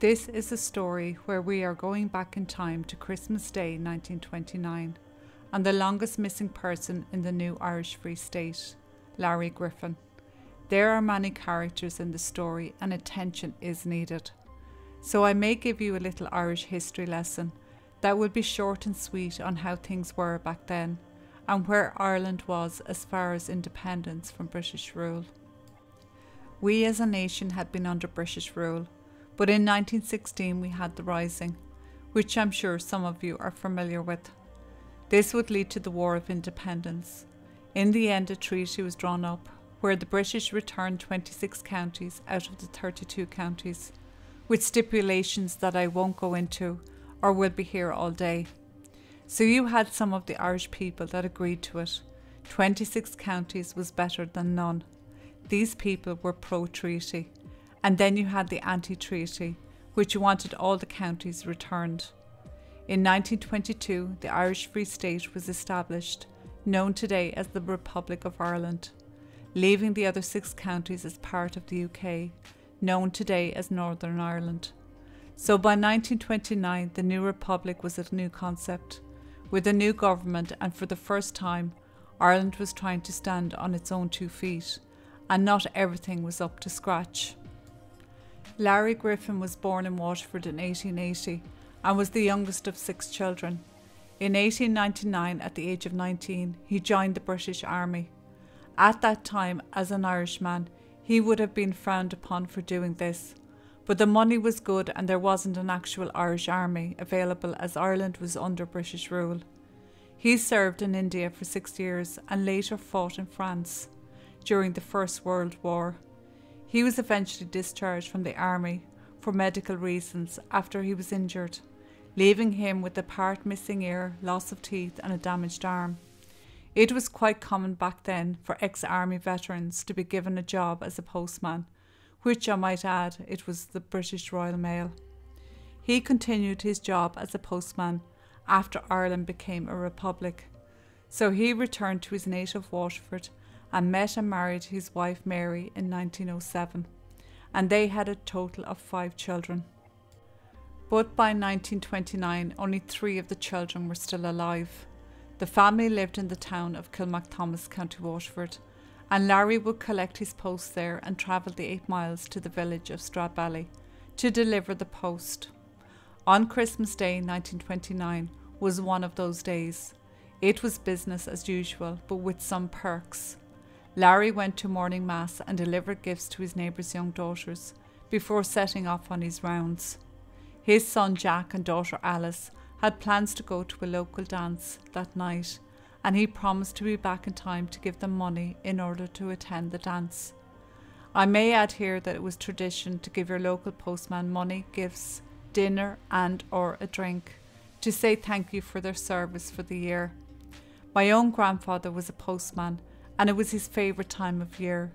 This is a story where we are going back in time to Christmas Day 1929 and the longest missing person in the new Irish Free State, Larry Griffin. There are many characters in the story and attention is needed. So I may give you a little Irish history lesson that will be short and sweet on how things were back then and where Ireland was as far as independence from British rule. We as a nation had been under British rule, but in 1916 we had the Rising, which I'm sure some of you are familiar with. This would lead to the War of Independence. In the end, a treaty was drawn up where the British returned 26 counties out of the 32 counties, with stipulations that I won't go into or will be here all day. So you had some of the Irish people that agreed to it. 26 counties was better than none. These people were pro-treaty. And then you had the anti-treaty, which wanted all the counties returned. In 1922, the Irish Free State was established, known today as the Republic of Ireland, leaving the other 6 counties as part of the UK, known today as Northern Ireland. So by 1929, the new republic was a new concept, with a new government, and for the first time, Ireland was trying to stand on its own 2 feet, and not everything was up to scratch. Larry Griffin was born in Waterford in 1880 and was the youngest of 6 children. In 1899, at the age of 19, he joined the British Army. At that time, as an Irishman, he would have been frowned upon for doing this, but the money was good and there wasn't an actual Irish army available as Ireland was under British rule. He served in India for 6 years and later fought in France during the First World War. He was eventually discharged from the army for medical reasons after he was injured, leaving him with a part missing ear, loss of teeth and a damaged arm. It was quite common back then for ex-army veterans to be given a job as a postman, which I might add, it was the British Royal Mail. He continued his job as a postman after Ireland became a republic. So he returned to his native Waterford and met and married his wife Mary in 1907, and they had a total of 5 children. But by 1929, only 3 of the children were still alive. The family lived in the town of Kilmacthomas, County Waterford, and Larry would collect his post there and travel the 8 miles to the village of Stradbally to deliver the post. On Christmas Day 1929 was one of those days. It was business as usual, but with some perks. Larry went to morning mass and delivered gifts to his neighbour's young daughters before setting off on his rounds. His son Jack and daughter Alice had plans to go to a local dance that night, and he promised to be back in time to give them money in order to attend the dance. I may add here that it was tradition to give your local postman money, gifts, dinner and or a drink to say thank you for their service for the year. My own grandfather was a postman, and it was his favourite time of year.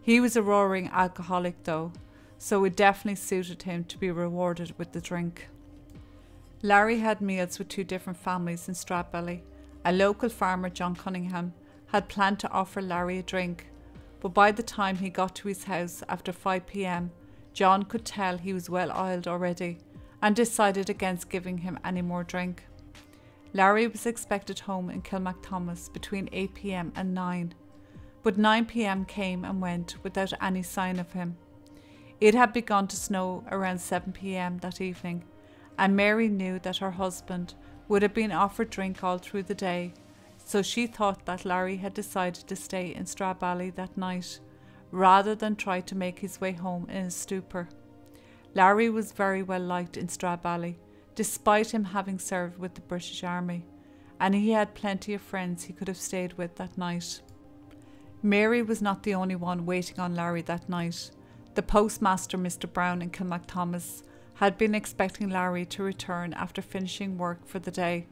He was a roaring alcoholic though, so it definitely suited him to be rewarded with the drink. Larry had meals with 2 different families in Stradbally. A local farmer, John Cunningham, had planned to offer Larry a drink, but by the time he got to his house after 5 p.m, John could tell he was well oiled already and decided against giving him any more drink. Larry was expected home in Kilmacthomas between 8 p.m. and 9, but 9 p.m. came and went without any sign of him. It had begun to snow around 7 p.m. that evening, and Mary knew that her husband would have been offered drink all through the day, so she thought that Larry had decided to stay in Stradbally that night, rather than try to make his way home in a stupor. Larry was very well liked in Stradbally, despite him having served with the British Army, and he had plenty of friends he could have stayed with that night. Mary was not the only one waiting on Larry that night. The postmaster, Mr. Brown in Kilmacthomas, had been expecting Larry to return after finishing work for the day.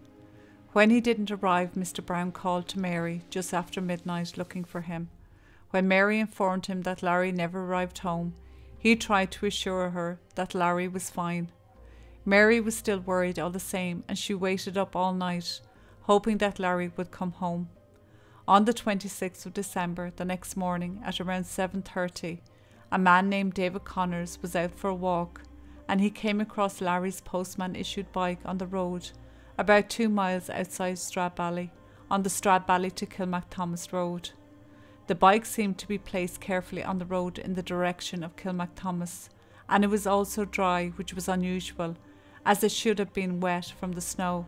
When he didn't arrive, Mr. Brown called to Mary just after midnight looking for him. When Mary informed him that Larry never arrived home, he tried to assure her that Larry was fine. Mary was still worried all the same, and she waited up all night, hoping that Larry would come home. On the 26th of December, the next morning at around 7:30, a man named David Connors was out for a walk and he came across Larry's postman-issued bike on the road, about 2 miles outside Stradbally, on the Stradbally to Kilmacthomas road. The bike seemed to be placed carefully on the road in the direction of Kilmacthomas, and it was also dry, which was unusual, as it should have been wet from the snow.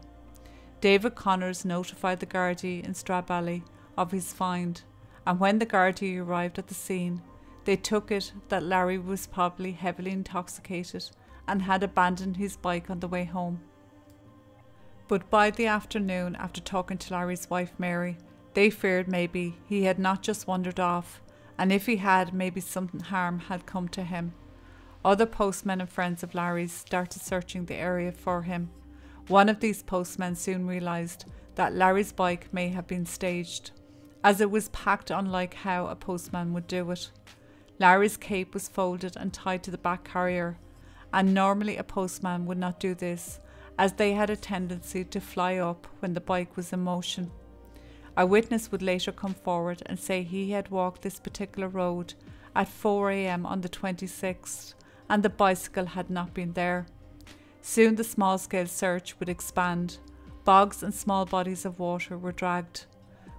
David Connors notified the Gardaí in Stradbally of his find, and when the Gardaí arrived at the scene, they took it that Larry was probably heavily intoxicated and had abandoned his bike on the way home. But by the afternoon, after talking to Larry's wife Mary, they feared maybe he had not just wandered off, and if he had, maybe some harm had come to him. Other postmen and friends of Larry's started searching the area for him. One of these postmen soon realised that Larry's bike may have been staged, as it was packed unlike how a postman would do it. Larry's cape was folded and tied to the back carrier, and normally a postman would not do this, as they had a tendency to fly up when the bike was in motion. A witness would later come forward and say he had walked this particular road at 4 a.m. on the 26th and the bicycle had not been there. Soon the small-scale search would expand. Bogs and small bodies of water were dragged.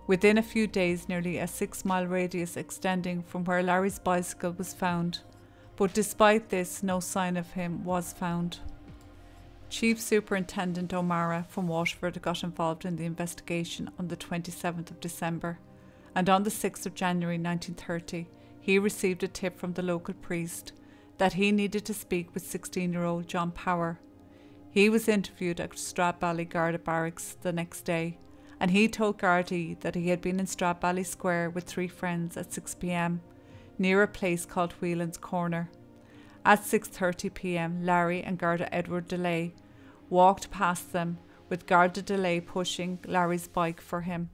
Within a few days, nearly a 6-mile radius extending from where Larry's bicycle was found, but despite this, no sign of him was found. Chief Superintendent O'Mara from Waterford got involved in the investigation on the 27th of December, and on the 6th of January 1930, he received a tip from the local priest that he needed to speak with 16-year-old John Power. He was interviewed at Stradbally Garda Barracks the next day, and he told Gardaí that he had been in Stradbally Square with 3 friends at 6 p.m, near a place called Whelan's Corner. At 6:30 p.m, Larry and Garda Edward DeLay walked past them, with Garda DeLay pushing Larry's bike for him.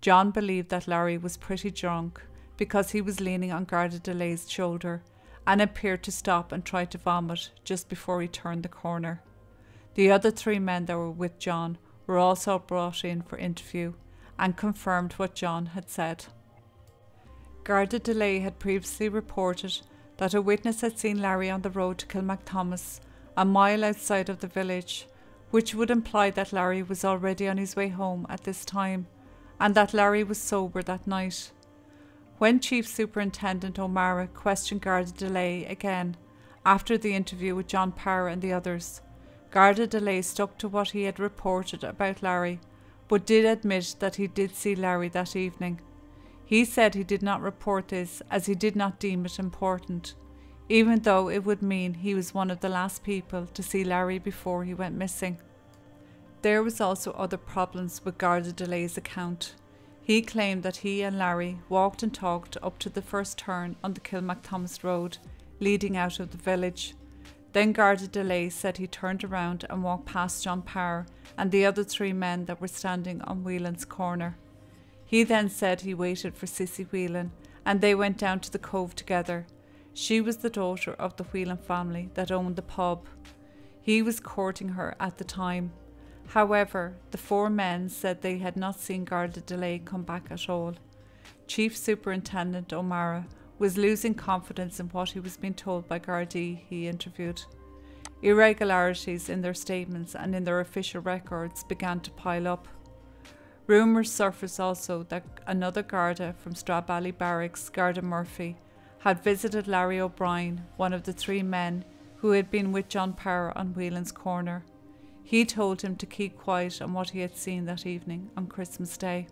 John believed that Larry was pretty drunk because he was leaning on Garda DeLay's shoulder and appeared to stop and try to vomit just before he turned the corner. The other 3 men that were with John were also brought in for interview and confirmed what John had said. Garda DeLay had previously reported that a witness had seen Larry on the road to Kilmacthomas, a mile outside of the village, which would imply that Larry was already on his way home at this time, and that Larry was sober that night. When Chief Superintendent O'Mara questioned Garda DeLay again, after the interview with John Parr and the others, Garda DeLay stuck to what he had reported about Larry, but did admit that he did see Larry that evening. He said he did not report this as he did not deem it important, even though it would mean he was one of the last people to see Larry before he went missing. There was also other problems with Garda DeLay's account. He claimed that he and Larry walked and talked up to the first turn on the Kilmacthomas road leading out of the village. Then Garda DeLay said he turned around and walked past John Parr and the other 3 men that were standing on Whelan's Corner. He then said he waited for Sissy Whelan and they went down to the cove together. She was the daughter of the Whelan family that owned the pub. He was courting her at the time. However, the 4 men said they had not seen Garda DeLay come back at all. Chief Superintendent O'Mara was losing confidence in what he was being told by Gardaí he interviewed. Irregularities in their statements and in their official records began to pile up. Rumours surfaced also that another Garda from Stradbally Barracks, Garda Murphy, had visited Larry O'Brien, one of the 3 men who had been with John Power on Whelan's Corner. He told him to keep quiet on what he had seen that evening on Christmas Day.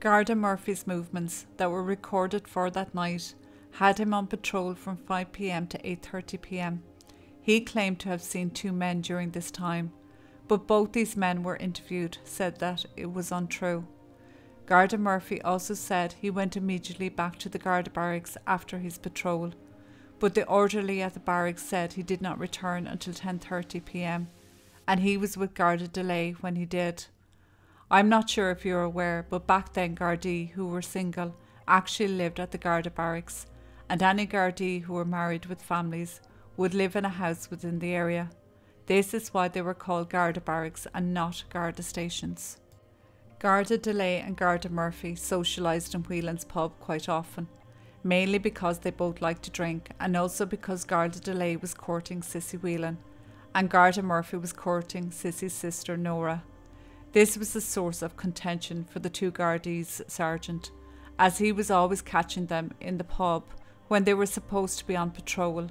Garda Murphy's movements that were recorded for that night had him on patrol from 5 p.m. to 8:30 p.m. He claimed to have seen 2 men during this time, but both these men were interviewed, said that it was untrue. Garda Murphy also said he went immediately back to the Garda barracks after his patrol, but the orderly at the barracks said he did not return until 10:30 p.m, and he was with Garda DeLay when he did. I'm not sure if you're aware, but back then Gardaí who were single actually lived at the Garda barracks, and any Gardaí who were married with families would live in a house within the area. This is why they were called Garda barracks and not Garda stations. Garda DeLay and Garda Murphy socialised in Whelan's pub quite often. mainly because they both liked to drink, and also because Garda DeLay was courting Sissy Whelan, and Garda Murphy was courting Sissy's sister Nora. This was a source of contention for the two Gardaí's sergeant, as he was always catching them in the pub when they were supposed to be on patrol.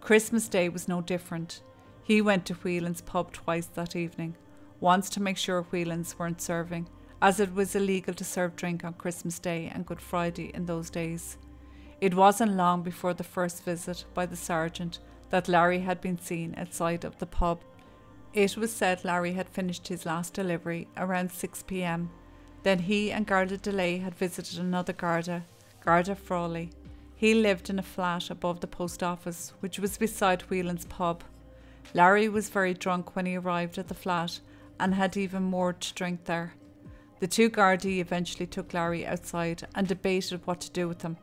Christmas Day was no different. He went to Whelan's pub twice that evening, once to make sure Whelan's weren't serving, as it was illegal to serve drink on Christmas Day and Good Friday in those days. It wasn't long before the first visit by the sergeant that Larry had been seen outside of the pub. It was said Larry had finished his last delivery around 6 p.m. Then he and Garda DeLay had visited another Garda, Garda Frawley. He lived in a flat above the post office, which was beside Whelan's pub. Larry was very drunk when he arrived at the flat and had even more to drink there. The two Gardaí eventually took Larry outside and debated what to do with him.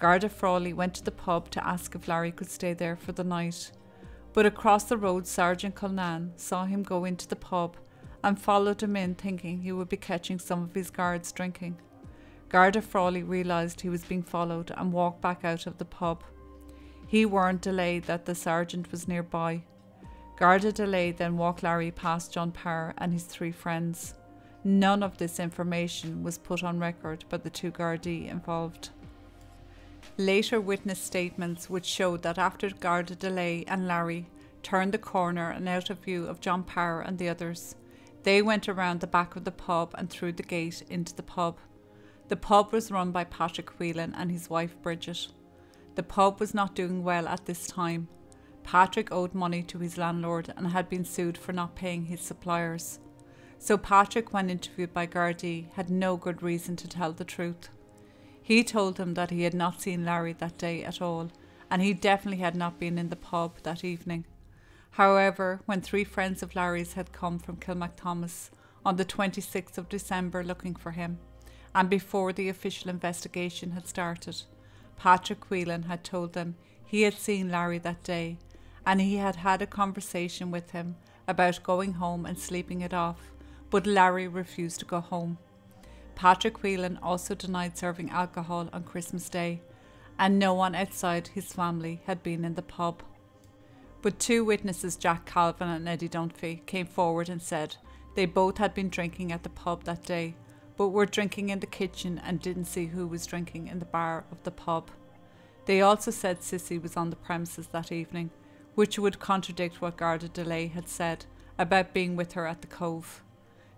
Garda Frawley went to the pub to ask if Larry could stay there for the night. But across the road, Sergeant Colnan saw him go into the pub and followed him in, thinking he would be catching some of his guards drinking. Garda Frawley realised he was being followed and walked back out of the pub. He warned DeLay that the sergeant was nearby. Garda DeLay then walked Larry past John Parr and his three friends. None of this information was put on record by the two Gardaí involved. Later witness statements would show that after Garda DeLay and Larry turned the corner and out of view of John Power and the others, they went around the back of the pub and through the gate into the pub. The pub was run by Patrick Whelan and his wife Bridget. The pub was not doing well at this time. Patrick owed money to his landlord and had been sued for not paying his suppliers. So Patrick, when interviewed by Gardaí, had no good reason to tell the truth. He told them that he had not seen Larry that day at all, and he definitely had not been in the pub that evening. However, when three friends of Larry's had come from Kilmacthomas on the 26th of December looking for him, and before the official investigation had started, Patrick Whelan had told them he had seen Larry that day, and he had had a conversation with him about going home and sleeping it off, but Larry refused to go home. Patrick Whelan also denied serving alcohol on Christmas Day, and no one outside his family had been in the pub. But two witnesses, Jack Calvin and Eddie Dunphy, came forward and said they both had been drinking at the pub that day, but were drinking in the kitchen and didn't see who was drinking in the bar of the pub. They also said Sissy was on the premises that evening, which would contradict what Garda DeLay had said about being with her at the Cove.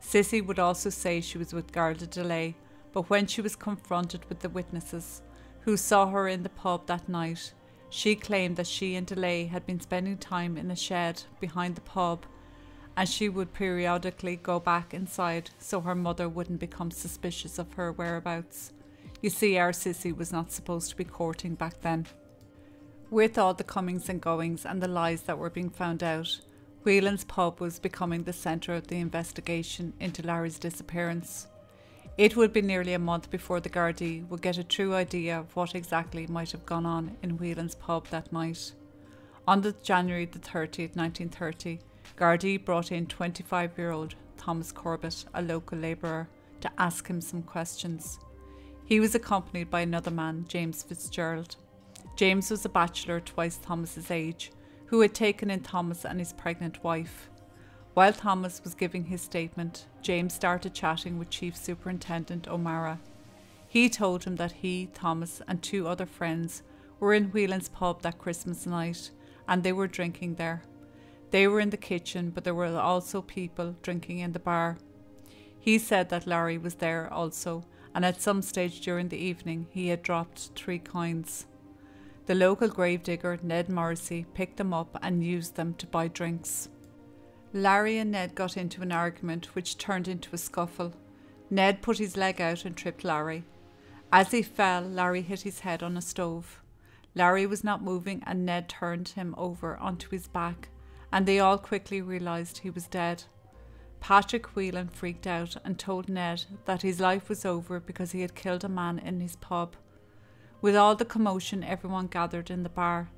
Sissy would also say she was with Garda DeLay, but when she was confronted with the witnesses who saw her in the pub that night, she claimed that she and DeLay had been spending time in a shed behind the pub, and she would periodically go back inside so her mother wouldn't become suspicious of her whereabouts. You see, our Sissy was not supposed to be courting back then. With all the comings and goings and the lies that were being found out, Whelan's pub was becoming the centre of the investigation into Larry's disappearance. It would be nearly a month before the Gardaí would get a true idea of what exactly might have gone on in Whelan's pub that night. On January the 30th, 1930, Gardaí brought in 25-year-old Thomas Corbett, a local labourer, to ask him some questions. He was accompanied by another man, James Fitzgerald. James was a bachelor twice Thomas's age, who had taken in Thomas and his pregnant wife. While Thomas was giving his statement, James started chatting with Chief Superintendent O'Mara. He told him that he, Thomas, and two other friends were in Whelan's pub that Christmas night, and they were drinking there. They were in the kitchen, but there were also people drinking in the bar. He said that Larry was there also, and at some stage during the evening he had dropped 3 coins. The local gravedigger, Ned Morrissey, picked them up and used them to buy drinks. Larry and Ned got into an argument which turned into a scuffle. Ned put his leg out and tripped Larry. As he fell, Larry hit his head on a stove. Larry was not moving and Ned turned him over onto his back, and they all quickly realised he was dead. Patrick Whelan freaked out and told Ned that his life was over because he had killed a man in his pub. With all the commotion, everyone gathered in the bar.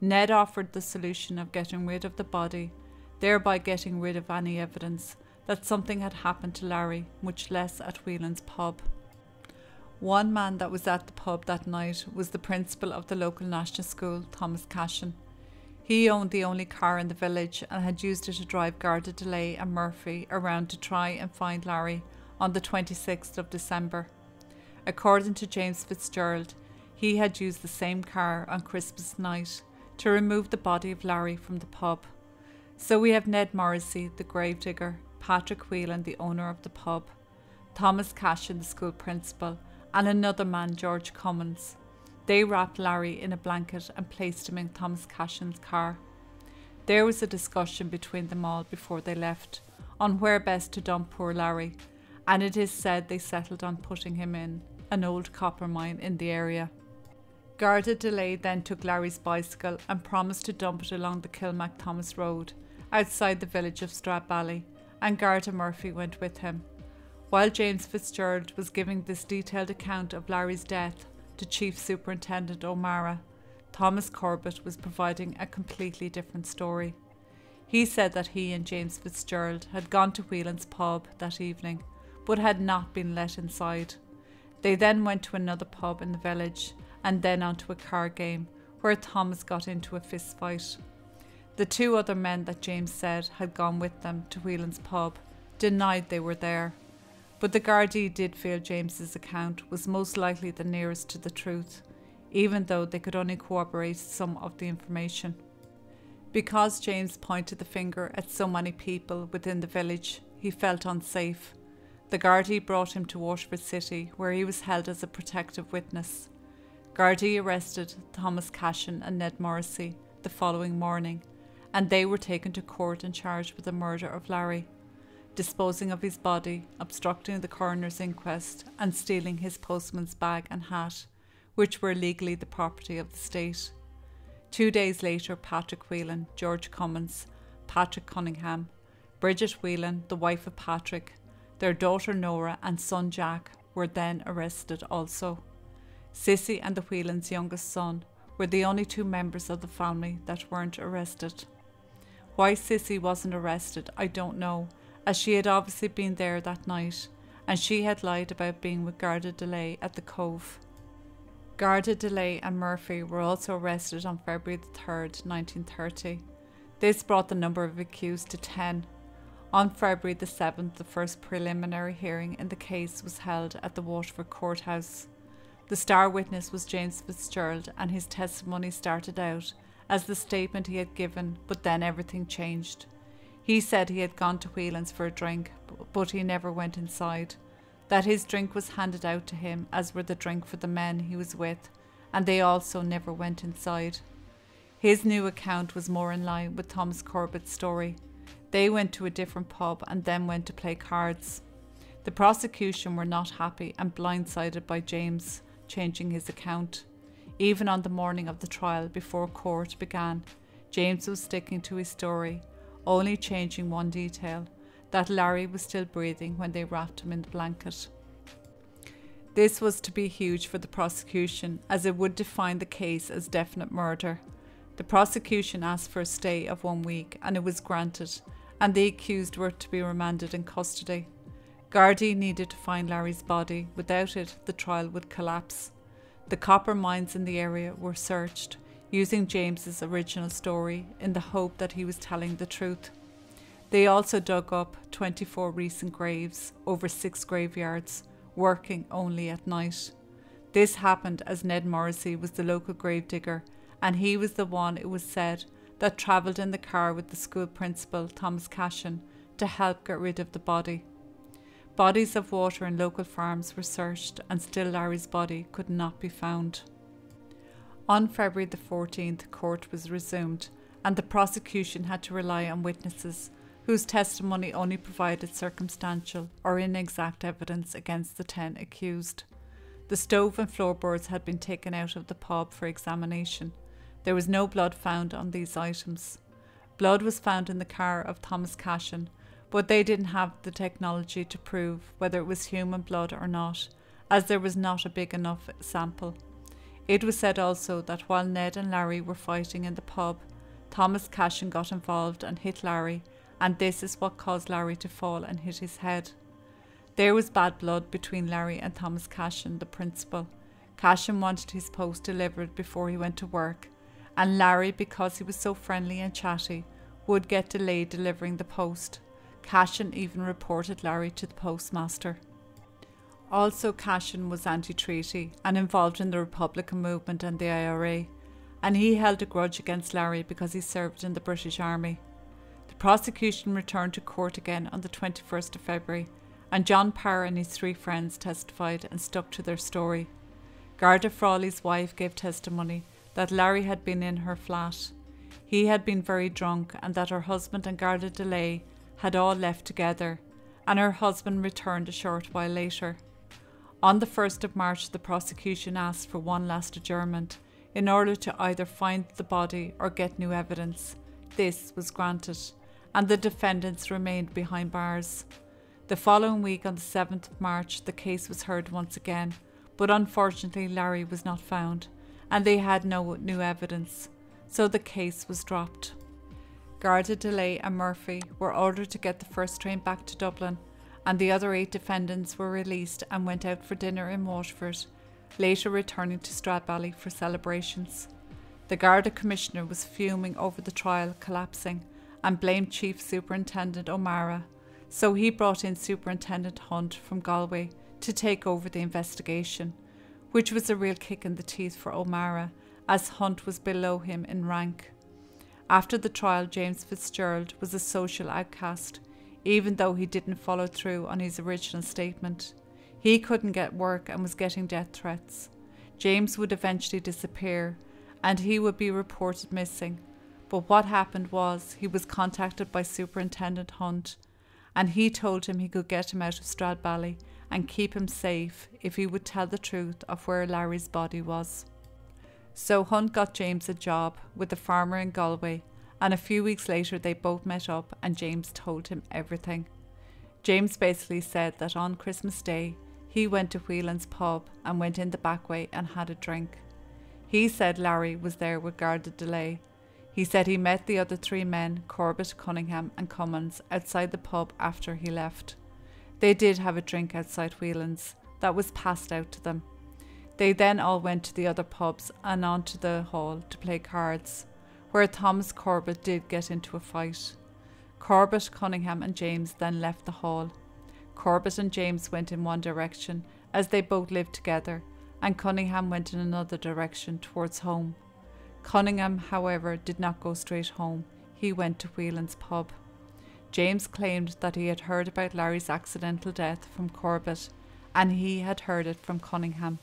Ned offered the solution of getting rid of the body, thereby getting rid of any evidence that something had happened to Larry, much less at Whelan's pub. One man that was at the pub that night was the principal of the local national school, Thomas Cashin. He owned the only car in the village and had used it to drive Garda DeLay and Murphy around to try and find Larry on the 26th of December. According to James Fitzgerald, he had used the same car on Christmas night to remove the body of Larry from the pub. So we have Ned Morrissey, the gravedigger, Patrick Whelan, the owner of the pub, Thomas Cashin, the school principal, and another man, George Cummins. They wrapped Larry in a blanket and placed him in Thomas Cashin's car. There was a discussion between them all before they left on where best to dump poor Larry, and it is said they settled on putting him in an old copper mine in the area. Garda DeLay then took Larry's bicycle and promised to dump it along the Kilmacthomas road outside the village of Stradbally, and Garda Murphy went with him. While James Fitzgerald was giving this detailed account of Larry's death to Chief Superintendent O'Mara, Thomas Corbett was providing a completely different story. He said that he and James Fitzgerald had gone to Whelan's pub that evening, but had not been let inside. They then went to another pub in the village and then onto a car game where Thomas got into a fist fight. The two other men that James said had gone with them to Whelan's pub denied they were there, but the Gardaí did feel James's account was most likely the nearest to the truth, even though they could only corroborate some of the information. Because James pointed the finger at so many people within the village, he felt unsafe. The Gardaí brought him to Waterford City, where he was held as a protective witness. Gardaí arrested Thomas Cashin and Ned Morrissey the following morning, and they were taken to court and charged with the murder of Larry, disposing of his body, obstructing the coroner's inquest, and stealing his postman's bag and hat, which were legally the property of the state. 2 days later, Patrick Whelan, George Cummins, Patrick Cunningham, Bridget Whelan, the wife of Patrick, their daughter Nora and son Jack were then arrested also. Sissy and the Whelan's youngest son were the only two members of the family that weren't arrested. Why Sissy wasn't arrested, I don't know, as she had obviously been there that night and she had lied about being with Garda DeLay at the Cove. Garda DeLay and Murphy were also arrested on February the 3rd, 1930. This brought the number of accused to 10. On February the 7th, the first preliminary hearing in the case was held at the Waterford Courthouse. The star witness was James Fitzgerald, and his testimony started out as the statement he had given, but then everything changed. He said he had gone to Whelan's for a drink, but he never went inside, that his drink was handed out to him, as were the drink for the men he was with, and they also never went inside. His new account was more in line with Thomas Corbett's story. They went to a different pub and then went to play cards. The prosecution were not happy and blindsided by James changing his account. Even on the morning of the trial before court began, James was sticking to his story, only changing one detail, that Larry was still breathing when they wrapped him in the blanket. This was to be huge for the prosecution, as it would define the case as definite murder. The prosecution asked for a stay of 1 week and it was granted, and the accused were to be remanded in custody. Gardaí needed to find Larry's body. Without it, the trial would collapse. The copper mines in the area were searched, using James's original story in the hope that he was telling the truth. They also dug up 24 recent graves over 6 graveyards, working only at night. This happened as Ned Morrissey was the local gravedigger, and he was the one, it was said, that travelled in the car with the school principal, Thomas Cashin, to help get rid of the body. Bodies of water and local farms were searched, and still Larry's body could not be found. On February the 14th, court was resumed, and the prosecution had to rely on witnesses whose testimony only provided circumstantial or inexact evidence against the 10 accused. The stove and floorboards had been taken out of the pub for examination. There was no blood found on these items. Blood was found in the car of Thomas Cashin, but they didn't have the technology to prove whether it was human blood or not, as there was not a big enough sample. It was said also that while Ned and Larry were fighting in the pub, Thomas Cashin got involved and hit Larry, and this is what caused Larry to fall and hit his head. There was bad blood between Larry and Thomas Cashin, the principal. Cashin wanted his post delivered before he went to work, and Larry, because he was so friendly and chatty, would get delayed delivering the post. Cashin even reported Larry to the postmaster. Also, Cashin was anti-treaty and involved in the Republican movement and the IRA, and he held a grudge against Larry because he served in the British Army. The prosecution returned to court again on the 21st of February, and John Parr and his three friends testified and stuck to their story. Garda Frawley's wife gave testimony that Larry had been in her flat. He had been very drunk, and that her husband and Garda DeLay had all left together, and her husband returned a short while later. On the 1st of March, the prosecution asked for one last adjournment in order to either find the body or get new evidence. This was granted, and the defendants remained behind bars. The following week, on the 7th of March, the case was heard once again, but unfortunately Larry was not found, and they had no new evidence, so the case was dropped. Garda DeLay and Murphy were ordered to get the first train back to Dublin, and the other 8 defendants were released and went out for dinner in Waterford, later returning to Stradbally for celebrations. The Garda Commissioner was fuming over the trial collapsing and blamed Chief Superintendent O'Mara, so he brought in Superintendent Hunt from Galway to take over the investigation, which was a real kick in the teeth for O'Mara, as Hunt was below him in rank. After the trial, James Fitzgerald was a social outcast, even though he didn't follow through on his original statement. He couldn't get work and was getting death threats. James would eventually disappear, and he would be reported missing. But what happened was, he was contacted by Superintendent Hunt, and he told him he could get him out of Stradbally and keep him safe if he would tell the truth of where Larry's body was. So Hunt got James a job with a farmer in Galway, and a few weeks later they both met up and James told him everything. James basically said that on Christmas Day, he went to Whelan's pub and went in the back way and had a drink. He said Larry was there with Garda DeLay. He said he met the other 3 men, Corbett, Cunningham and Cummins, outside the pub after he left. They did have a drink outside Whelan's that was passed out to them. They then all went to the other pubs and onto the hall to play cards, where Thomas Corbett did get into a fight. Corbett, Cunningham and James then left the hall. Corbett and James went in one direction as they both lived together, and Cunningham went in another direction towards home. Cunningham, however, did not go straight home. He went to Whelan's pub. James claimed that he had heard about Larry's accidental death from Corbett, and he had heard it from Cunningham.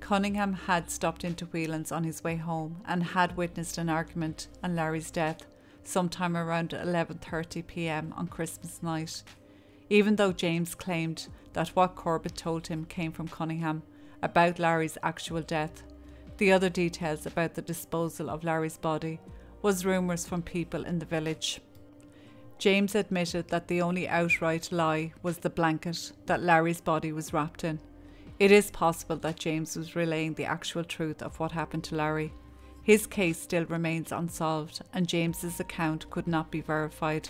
Cunningham had stopped into Whelan's on his way home and had witnessed an argument and Larry's death sometime around 11:30 p.m. on Christmas night, even though James claimed that what Corbett told him came from Cunningham about Larry's actual death. The other details about the disposal of Larry's body was rumours from people in the village. James admitted that the only outright lie was the blanket that Larry's body was wrapped in. It is possible that James was relaying the actual truth of what happened to Larry. His case still remains unsolved, and James's account could not be verified.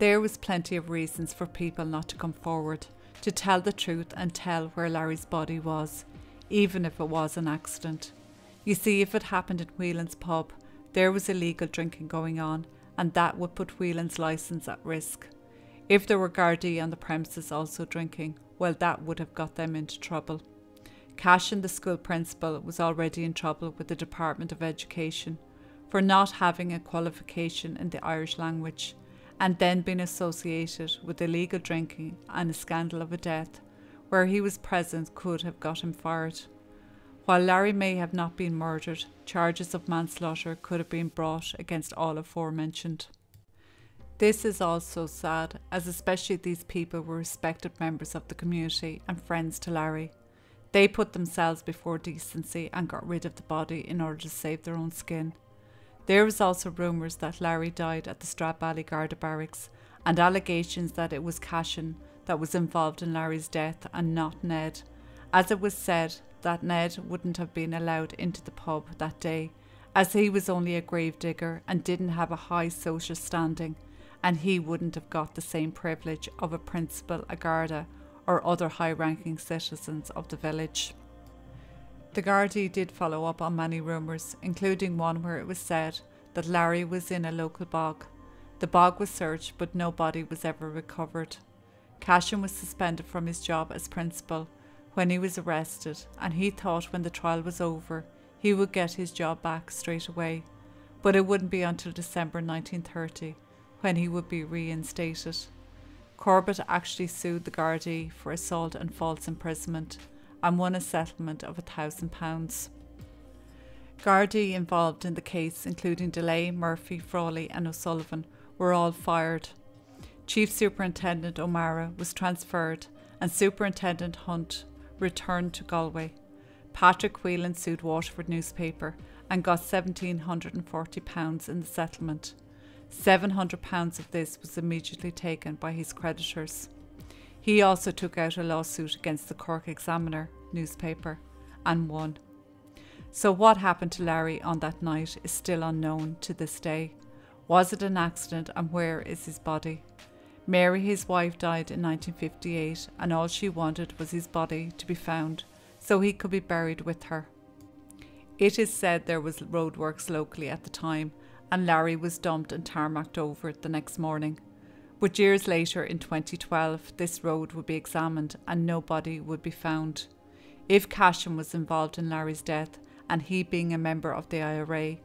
There was plenty of reasons for people not to come forward, to tell the truth and tell where Larry's body was, even if it was an accident. You see, if it happened at Whelan's pub, there was illegal drinking going on, and that would put Whelan's licence at risk. If there were Gardaí on the premises also drinking, well, that would have got them into trouble. Cashin, the school principal, was already in trouble with the Department of Education for not having a qualification in the Irish language, and then being associated with illegal drinking and a scandal of a death where he was present could have got him fired. While Larry may have not been murdered, charges of manslaughter could have been brought against all aforementioned. This is also sad, as especially these people were respected members of the community and friends to Larry. They put themselves before decency and got rid of the body in order to save their own skin. There was also rumours that Larry died at the Stradbally Garda barracks, and allegations that it was Cashin that was involved in Larry's death and not Ned, as it was said that Ned wouldn't have been allowed into the pub that day, as he was only a grave digger and didn't have a high social standing, and he wouldn't have got the same privilege of a principal, a Garda, or other high-ranking citizens of the village. The Gardaí did follow up on many rumours, including one where it was said that Larry was in a local bog. The bog was searched, but no body was ever recovered. Cashin was suspended from his job as principal when he was arrested, and he thought when the trial was over he would get his job back straight away, but it wouldn't be until December 1930 when he would be reinstated. Corbett actually sued the Gardaí for assault and false imprisonment and won a settlement of £1,000. Gardaí involved in the case, including DeLay, Murphy, Frawley and O'Sullivan, were all fired. Chief Superintendent O'Mara was transferred and Superintendent Hunt returned to Galway. Patrick Whelan sued Waterford newspaper and got £1,740 in the settlement. £700 of this was immediately taken by his creditors. He also took out a lawsuit against the Cork Examiner newspaper and won. So what happened to Larry on that night is still unknown to this day. Was it an accident, and where is his body? Mary, his wife, died in 1958 and all she wanted was his body to be found so he could be buried with her. It is said there was roadworks locally at the time and Larry was dumped and tarmacked over the next morning. But years later, in 2012, this road would be examined and no body would be found. If Cashin was involved in Larry's death, and he being a member of the IRA,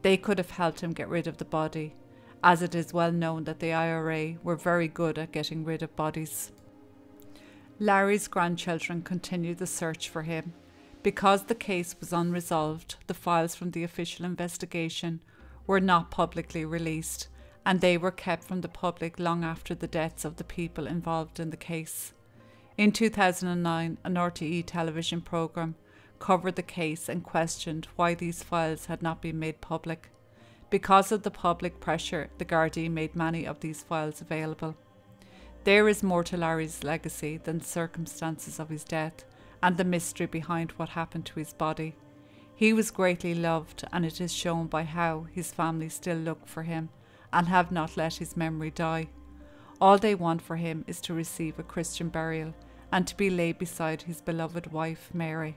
they could have helped him get rid of the body, as it is well known that the IRA were very good at getting rid of bodies. Larry's grandchildren continued the search for him. Because the case was unresolved, the files from the official investigation were not publicly released, and they were kept from the public long after the deaths of the people involved in the case. In 2009, an RTE television programme covered the case and questioned why these files had not been made public. Because of the public pressure, the Gardaí made many of these files available. There is more to Larry's legacy than the circumstances of his death and the mystery behind what happened to his body. He was greatly loved, and it is shown by how his family still look for him and have not let his memory die. All they want for him is to receive a Christian burial and to be laid beside his beloved wife Mary.